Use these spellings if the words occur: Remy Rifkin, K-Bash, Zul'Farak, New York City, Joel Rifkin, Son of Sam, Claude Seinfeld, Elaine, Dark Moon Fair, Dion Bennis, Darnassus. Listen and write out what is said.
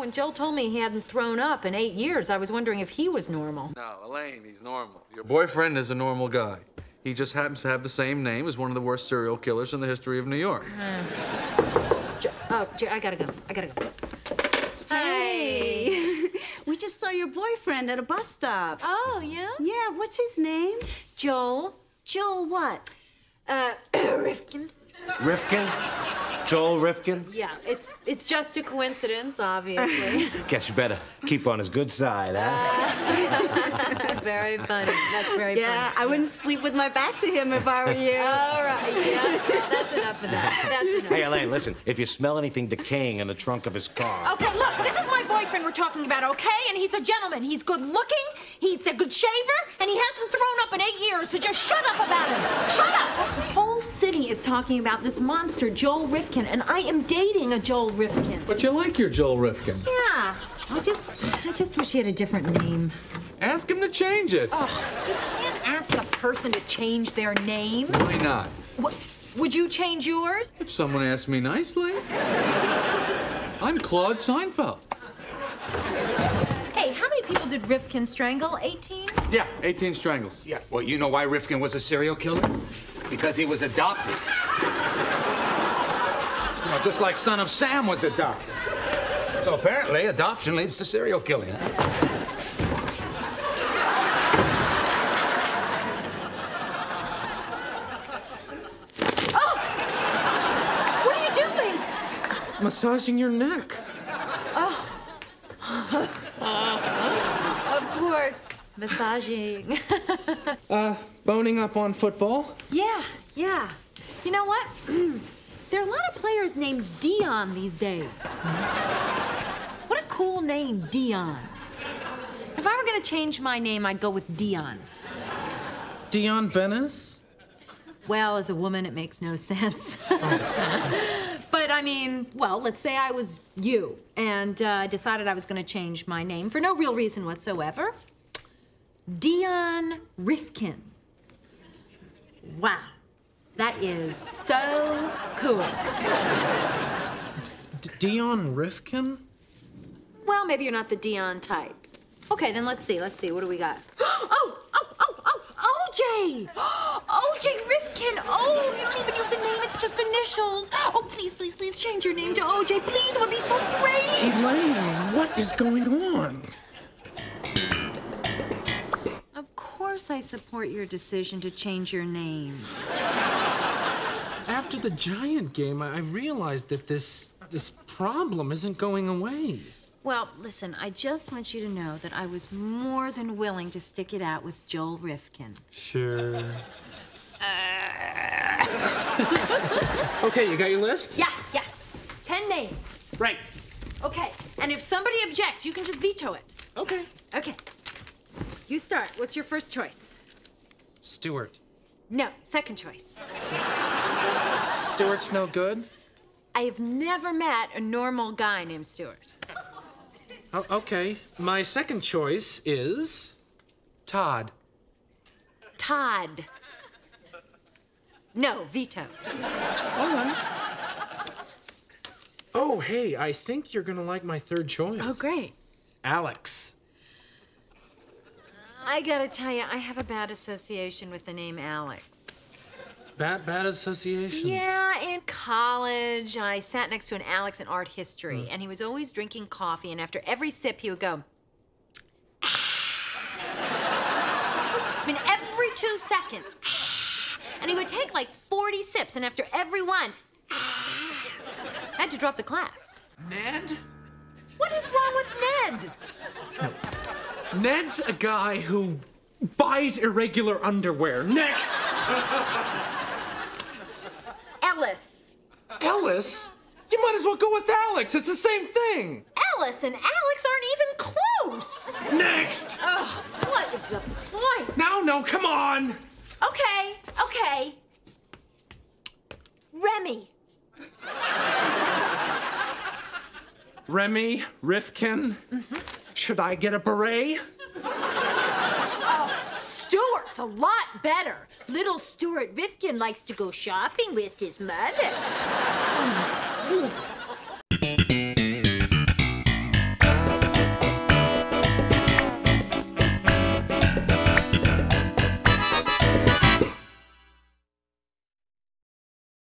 when Joel told me he hadn't thrown up in 8 years, I was wondering if he was normal. No, Elaine, he's normal. Your boyfriend is a normal guy. He just happens to have the same name as one of the worst serial killers in the history of New York. I gotta go. Hey! We just saw your boyfriend at a bus stop. Oh, yeah? Yeah, what's his name? Joel. Joel what? Rifkin. Rifkin? Joel Rifkin? Yeah, it's just a coincidence, obviously. Guess you better keep on his good side, huh? Very funny. That's very funny. Yeah, I wouldn't sleep with my back to him if I were you. All right, yeah, well, that's enough of that. That's enough. Hey, Elaine, listen, if you smell anything decaying in the trunk of his car... Okay, look, this is my boyfriend we're talking about, okay? And he's a gentleman. He's good-looking, he's a good shaver, and he hasn't thrown up in 8 years, so just shut up about him. Shut up! The whole city is talking about this monster, Joel Rifkin, and I am dating a Joel Rifkin. But you like your Joel Rifkin. Yeah. I just wish he had a different name. Ask him to change it. Oh, you can't ask a person to change their name. Why not? What, would you change yours? If someone asked me nicely. I'm Claude Seinfeld. Hey, how many people did Rifkin strangle? 18? Yeah, 18 strangles. Yeah. Well, you know why Rifkin was a serial killer? Because he was adopted. Just like Son of Sam was adopted. So apparently, adoption leads to serial killing. Oh! What are you doing? Massaging your neck. Oh. Of course. Massaging. Boning up on football? Yeah, yeah. You know what? There are a lot of players named Dion these days. What a cool name, Dion. If I were going to change my name, I'd go with Dion. Dion Bennis? Well, as a woman, it makes no sense. But, I mean, well, let's say I was you and decided I was going to change my name for no real reason whatsoever. Dion Rifkin. Wow. That is so cool. Dion Rifkin? Well, maybe you're not the Dion type. Okay, then let's see. Let's see. What do we got? OJ! OJ Rifkin! Oh, you don't even use a name. It's just initials. Oh, please, please, please change your name to OJ. Please, it would be so great. Elaine, what is going on? Of course I support your decision to change your name. After the Giant game, I realized that this problem isn't going away. Well, listen, I just want you to know that I was more than willing to stick it out with Joel Rifkin. Sure. Okay, you got your list? Yeah, yeah. 10 names. Right. Okay, and if somebody objects, you can just veto it. Okay. Okay. You start. What's your first choice? Stewart. No, second choice. Stewart's no good? I have never met a normal guy named Stewart. Oh, okay. My second choice is Todd. Todd. No, veto. All right. Oh, hey, I think you're gonna like my third choice. Oh, great. Alex. I gotta tell you, I have a bad association with the name Alex. Bad association? Yeah, in college, I sat next to an Alex in art history, and he was always drinking coffee, and after every sip, he would go, ah. I mean, every 2 seconds, ah. And he would take like 40 sips, and after every one, ah. I had to drop the class. Ned? What is wrong with Ned? Ned's a guy who buys irregular underwear. Next! Ellis. Ellis? You might as well go with Alex. It's the same thing. Ellis and Alex aren't even close. Next! Oh, what is the point? No, come on. Okay, okay. Remy. Remy Rifkin. Should I get a beret? Oh, Stewart's a lot better. Little Stewart Rifkin likes to go shopping with his mother.